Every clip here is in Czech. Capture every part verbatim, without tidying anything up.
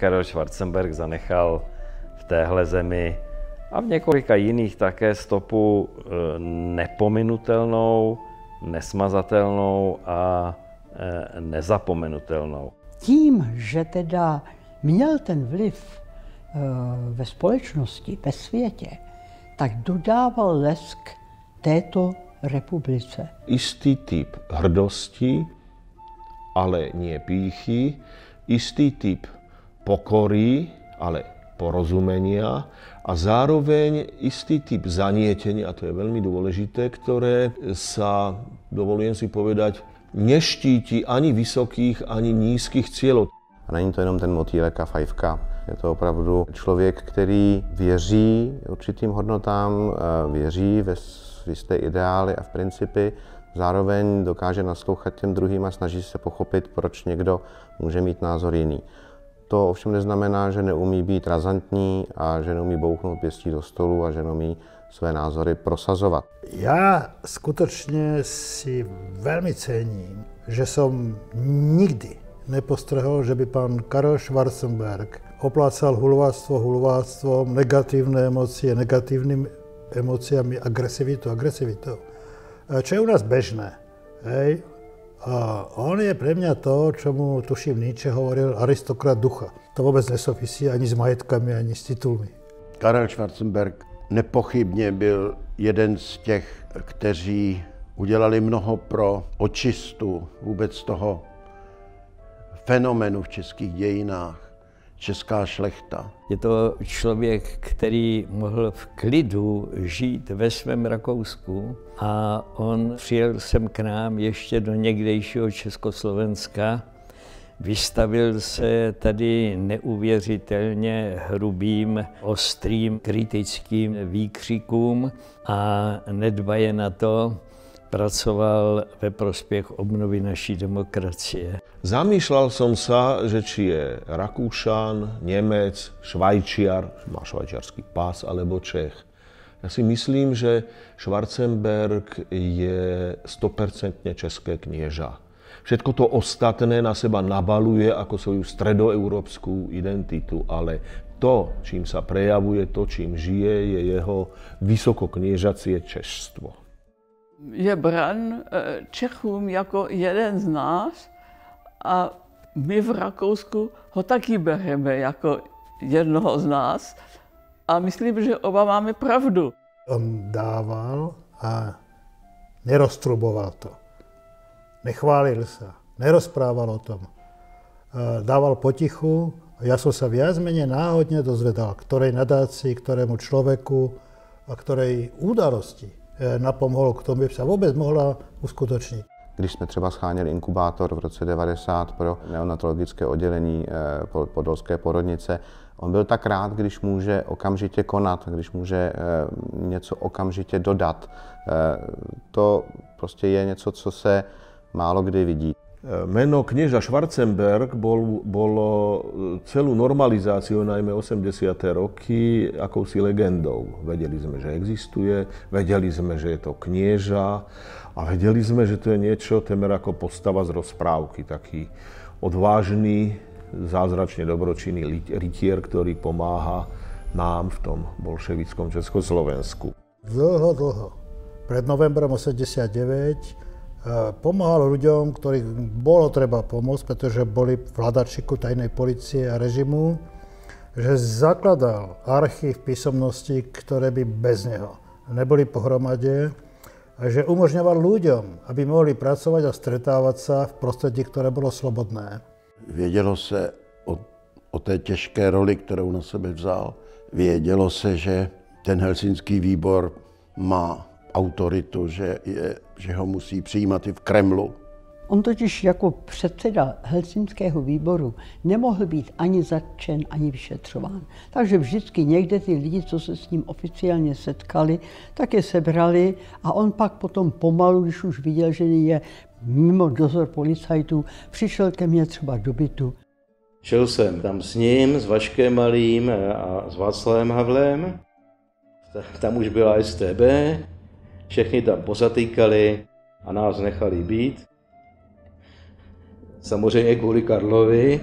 Karel Schwarzenberg zanechal v téhle zemi a v několika jiných také stopu nepominutelnou, nesmazatelnou a nezapomenutelnou. Tím, že teda měl ten vliv ve společnosti, ve světě, tak dodával lesk této republice. Istý typ hrdosti, ale ne pýchy, istý typ pokory, ale porozumenia a zároveň istý typ zanietenia, a to je veľmi dôležité, ktoré sa, dovolujem si povedať, neštíti ani vysokých, ani nízkych cieľov. A není to jenom ten motýlek a fajfka. Je to opravdu člověk, který věří určitým hodnotám, věří ve jisté ideály a v principy, zároveň dokáže naslouchat těm druhým a snaží se pochopit, proč někdo může mít názor jiný. To ovšem neznamená, že neumí být razantní a že neumí bouchnout pěstí do stolu a že neumí své názory prosazovat. Já skutečně si velmi cením, že jsem nikdy nepostrehol, že by pan Karel Schwarzenberg oplácal hulváctvo hulváctvom, negatívne emócie negatívnymi emóciami, agresivitu agresivitou, čo je u nás bežné. Hej? A on je pre mňa to, čo mu, tuším, Nietzsche hovoril, aristokrat ducha. To vôbec nesouvisí ani s majetkami, ani s titulmi. Karel Schwarzenberg nepochybně byl jeden z těch, kteří udělali mnoho pro očistu vůbec toho fenoménu v českých dějinách, česká šlechta. Je to člověk, který mohl v klidu žít ve svém Rakousku a on přijel sem k nám ještě do někdejšího Československa, vystavil se tady neuvěřitelně hrubým, ostrým, kritickým výkřikům a nedbaje na to, pracoval ve prospěch obnovy naší demokracie. Zamýšľal som sa, že či je Rakúšan, Nemec, Švajčiar, má švajčiarsky pás, alebo Čech. Ja si myslím, že Schwarzenberg je sto percent české knieža. Všetko to ostatné na seba nabaluje ako svoju stredoeurópsku identitu, ale to, čím sa prejavuje, to, čím žije, je jeho vysokokniežacie češstvo. Je bran Čechům jako jeden z nás a my v Rakousku ho taky bereme jako jednoho z nás a myslím, že oba máme pravdu. On dával a neroztruboval to. Nechválil se, nerozprával o tom. Dával potichu a já jsem se viac menej náhodně dozvedal, ktorej nadácii, ktorému člověku a ktorej údarosti napomohl k tomu, aby se vůbec mohla uskutečnit. Když jsme třeba sháněli inkubátor v roce devadesát pro neonatologické oddělení podolské porodnice, on byl tak rád, když může okamžitě konat, když může něco okamžitě dodat. To prostě je něco, co se málo kdy vidí. Meno knieža Schwarzenberg bol, bolo celú normalizáciu, najmä osemdesiate roky, akousi legendou. Vedeli sme, že existuje, vedeli sme, že je to knieža a vedeli sme, že to je niečo témer ako postava z rozprávky. Taký odvážny, zázračne dobročinný rytier, ktorý pomáha nám v tom bolševickom Československu. Dlho, dlho. Pred novembrom osemdesiatdeväť pomáhal ľuďom, ktorých bolo treba pomôcť, pretože boli v hľadačiku tajnej policie a režimu, že zakladal archív písomností, ktoré by bez neho neboli pohromade, a že umožňoval ľuďom, aby mohli pracovať a stretávať sa v prostredí, ktoré bolo slobodné. Vědělo se o, o té těžké roli, kterou na sebe vzal. Vědělo se, že ten helsinský výbor má autoritu, že, je, že ho musí přijímat i v Kremlu. On totiž jako předseda Helsinského výboru nemohl být ani zatčen, ani vyšetřován. Takže vždycky někde ty lidi, co se s ním oficiálně setkali, tak je sebrali a on pak potom pomalu, když už viděl, že je mimo dozor policajtů, přišel ke mně třeba do bytu. Šel jsem tam s ním, s Vaškem Malým a s Václavem Havlem. Tam už byla S T B. Všechny tam pozatýkali a nás nechali být. Samozřejmě kvůli Karlovi,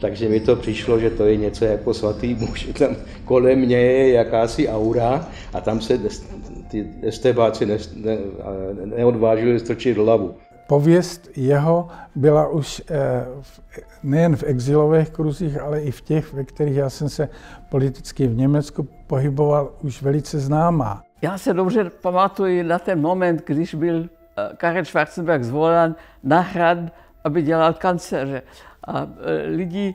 Takže mi to přišlo, že to je něco jako svatý muž. Tam kolem mě je jakási aura a tam se ty estebáci ne, ne, neodvážili strčit hlavu. Pověst jeho byla už nejen v exilových kruzích, ale i v těch, ve kterých já jsem se politicky v Německu pohyboval, už velice známá. Já se dobře pamatuji na ten moment, když byl Karel Schwarzenberg zvolán na Hrad, aby dělal kancléře. A lidi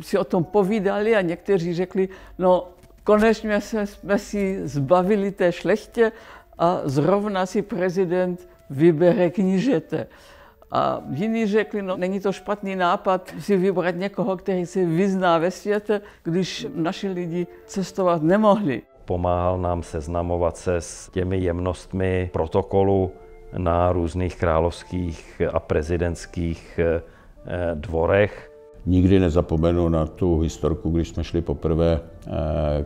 si o tom povídali a někteří řekli, no konečně jsme si zbavili té šlechtě a zrovna si prezident vybere knížete. A jiní řekli, no není to špatný nápad si vybrat někoho, který se vyzná ve světě, když naši lidi cestovat nemohli. Pomáhal nám seznamovat se s těmi jemnostmi protokolu na různých královských a prezidentských dvorech. Nikdy nezapomenu na tu historku, když jsme šli poprvé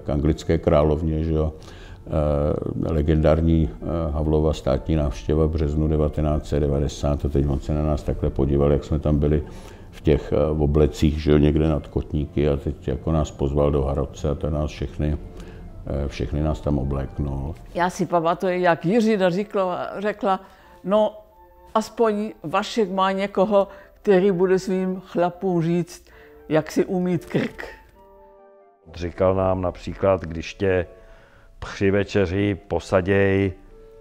k anglické královně, že jo? Legendární Havlova státní návštěva v březnu devatenáct set devadesát. To teď on se na nás takhle podíval, jak jsme tam byli v těch oblecích, že jo, někde nad kotníky, a teď jako nás pozval do Harodce a to nás všechny, všechny nás tam obléknul. Já si pamatuju, jak Jiřina Šiklová řekla, no aspoň Vašek má někoho, který bude svým chlapům říct, jak si umýt krk. Říkal nám například, když tě při večeři posaděj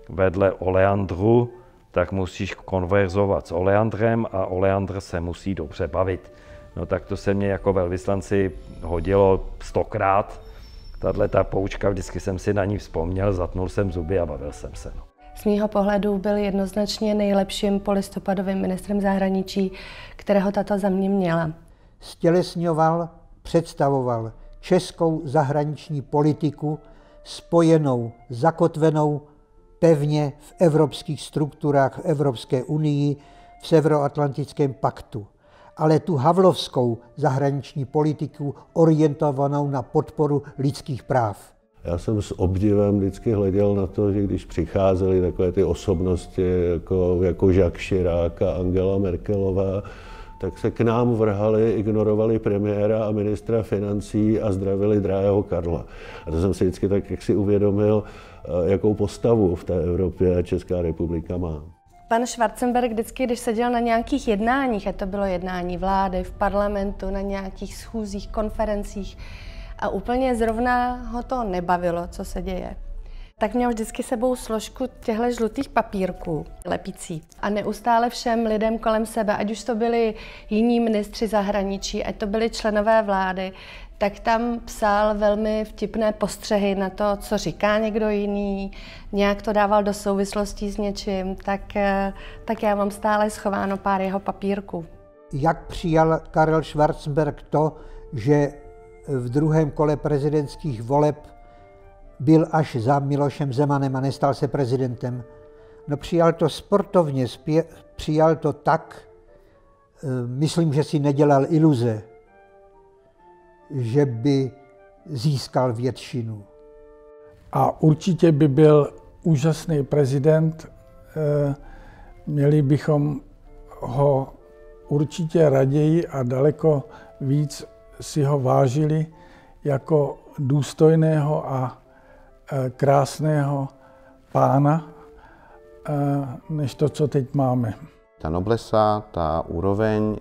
vedle oleandru, tak musíš konverzovat s oleandrem a oleandr se musí dobře bavit. No tak to se mě jako velvyslanci hodilo stokrát. Tahle ta poučka, vždycky jsem si na ní vzpomněl, zatnul jsem zuby a bavil jsem se. No. Z mýho pohledu byl jednoznačně nejlepším polistopadovým ministrem zahraničí, kterého tato země měla. Stělesňoval, představoval českou zahraniční politiku spojenou, zakotvenou pevně v evropských strukturách, v Evropské unii, v Severoatlantickém paktu. Ale tu havlovskou zahraniční politiku orientovanou na podporu lidských práv. Já jsem s obdivem vždycky hleděl na to, že když přicházely takové ty osobnosti jako, jako Jacques Chirac a Angela Merkelová, tak se k nám vrhali, ignorovali premiéra a ministra financí a zdravili drahého Karla. A to jsem si vždycky tak jaksi uvědomil, jakou postavu v té Evropě Česká republika má. Pan Schwarzenberg vždycky, když seděl na nějakých jednáních, a to bylo jednání vlády, v parlamentu, na nějakých schůzích, konferencích, a úplně zrovna ho to nebavilo, co se děje, tak měl vždycky sebou složku těchto žlutých papírků lepicí a neustále všem lidem kolem sebe, ať už to byli jiní ministři zahraničí, ať to byli členové vlády, tak tam psal velmi vtipné postřehy na to, co říká někdo jiný, nějak to dával do souvislostí s něčím, tak, tak já mám stále schováno pár jeho papírků. Jak přijal Karel Schwarzenberg to, že v druhém kole prezidentských voleb byl až za Milošem Zemanem a nestal se prezidentem? No přijal to sportovně, spě, přijal to tak, myslím, že si nedělal iluze, že by získal většinu. A určitě by byl úžasný prezident, měli bychom ho určitě raději a daleko víc si ho vážili jako důstojného a krásného pána, než to, co teď máme. Ta noblesa, ta úroveň,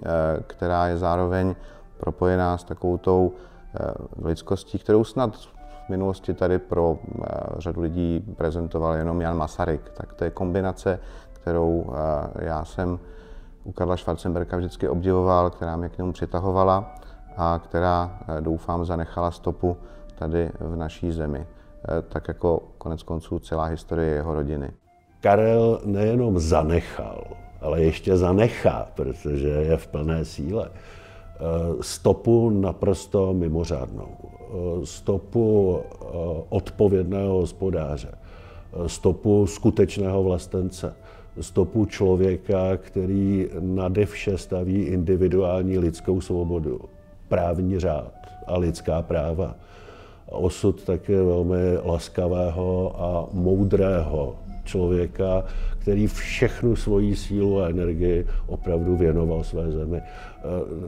která je zároveň propojená s takovou tou lidskostí, kterou snad v minulosti tady pro řadu lidí prezentoval jenom Jan Masaryk. Tak to je kombinace, kterou já jsem u Karla Schwarzenberga vždycky obdivoval, která mě k němu přitahovala a která, doufám, zanechala stopu tady v naší zemi, tak jako konec konců celá historie jeho rodiny. Karel nejenom zanechal, ale ještě zanechá, protože je v plné síle, stopu naprosto mimořádnou, stopu odpovědného hospodáře, stopu skutečného vlastence, stopu člověka, který nade vše staví individuální lidskou svobodu, právní řád a lidská práva. Osud také velmi laskavého a moudrého člověka, který všechnu svoji sílu a energii opravdu věnoval své zemi.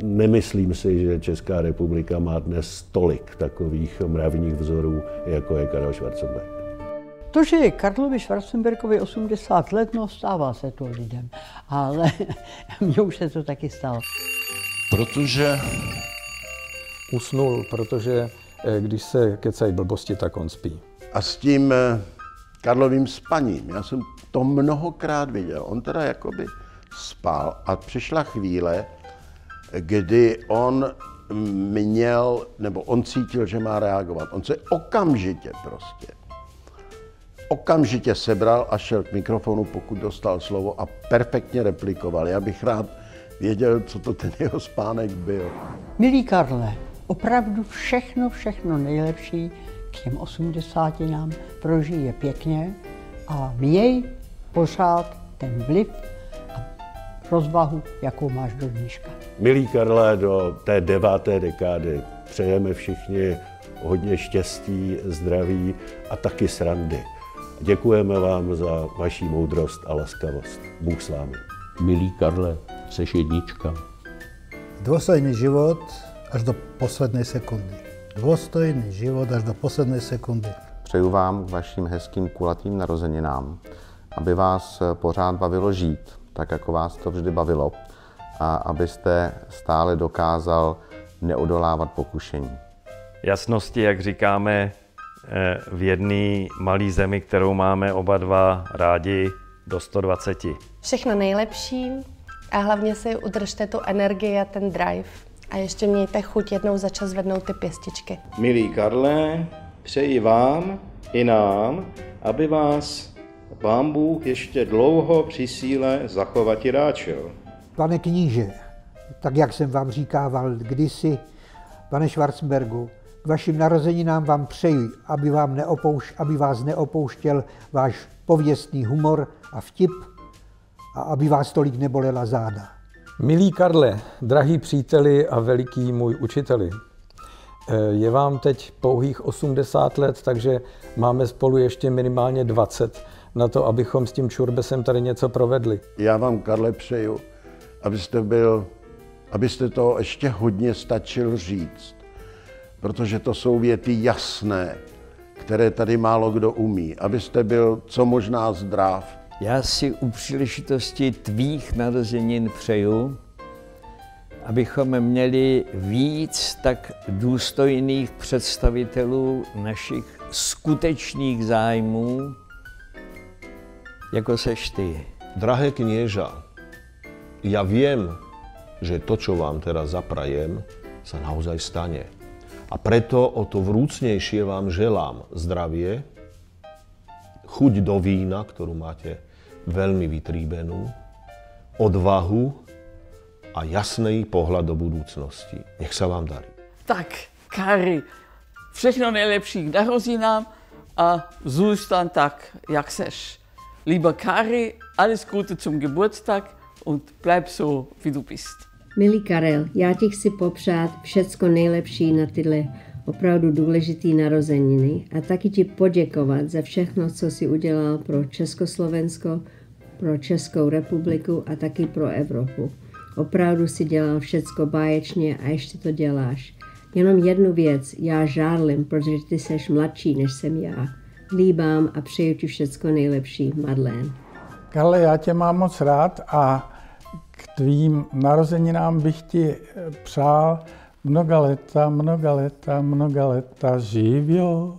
Nemyslím si, že Česká republika má dnes tolik takových mravních vzorů, jako je Karel Schwarzenberg. To, že je Karlovi Schwarzenbergovi osmdesát let, no stává se to lidem, ale mně už se to taky stalo. Protože usnul, protože když se kecají blbosti, tak on spí. A s tím Karlovým spaním, já jsem to mnohokrát viděl, on teda jakoby spal a přišla chvíle, kdy on měl, nebo on cítil, že má reagovat, on se okamžitě prostě Okamžitě sebral a šel k mikrofonu, pokud dostal slovo, a perfektně replikoval. Já bych rád věděl, co to ten jeho spánek byl. Milý Karle, opravdu všechno, všechno nejlepší k těm osmdesátinám, prožij je pěkně a měj pořád ten vliv a rozvahu, jakou máš do dneška. Milý Karle, do té deváté dekády přejeme všichni hodně štěstí, zdraví a taky srandy. Děkujeme vám za vaši moudrost a laskavost. Bůh s vámi. Milý Karle, seš jednička. Dôstojný život až do poslední sekundy. Dôstojný život až do poslední sekundy. Přeju vám k vašim hezkým kulatým narozeninám, aby vás pořád bavilo žít, tak jako vás to vždy bavilo, a abyste stále dokázal neodolávat pokušení. Jasnosti, jak říkáme, v jedné malé zemi, kterou máme oba dva rádi, do sto dvacet. Všechno nejlepší a hlavně si udržte tu energii a ten drive. A ještě mějte chuť jednou za čas zvednout ty pěstičky. Milý Karle, přeji vám i nám, aby vás Pán Bůh ještě dlouho při síle zachovat i ráčil. Pane kníže, tak jak jsem vám říkával kdysi, pane Schwarzenbergu, k vašim narozeninám vám přeji, aby, vám neopouš- aby vás neopouštěl váš pověstný humor a vtip a aby vás tolik nebolela záda. Milý Karle, drahý příteli a veliký můj učiteli, je vám teď pouhých osmdesát let, takže máme spolu ještě minimálně dvacet na to, abychom s tím čurbesem tady něco provedli. Já vám, Karle, přeju, abyste byl, abyste to ještě hodně stačil říct. Protože to jsou věty jasné, které tady málo kdo umí, abyste byl co možná zdrav. Já si u příležitosti tvých narozenin přeju, abychom měli víc tak důstojných představitelů našich skutečných zájmů, jako seš ty. Drahé kněža, já vím, že to, co vám teraz zaprajem, se naozaj stane. A preto o to vrúcnejšie vám želám zdravie, chuť do vína, ktorú máte veľmi vytríbenú, odvahu a jasný pohľad do budúcnosti. Nech sa vám darí. Tak, Kari, všechno nejlepší k narozinám a zůstan tak, jak seš. Lieber Kari, alles Gute zum Geburtstag und bleib so, wie du bist. Milý Karel, já ti chci popřát všecko nejlepší na tyhle opravdu důležité narozeniny a taky ti poděkovat za všechno, co jsi udělal pro Československo, pro Českou republiku a taky pro Evropu. Opravdu jsi dělal všecko báječně a ještě to děláš. Jenom jednu věc, já žárlim, protože ty jsi mladší, než jsem já. Líbám a přeju ti všecko nejlepší, Madeleine. Karle, já tě mám moc rád a k tvým narozeninám bych ti přál mnoga leta, mnoga leta, mnoga leta živjo,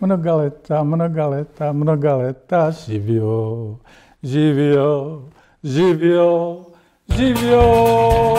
mnoga leta, mnoga leta, mnoga leta živjo, živjo, živjo, živjo.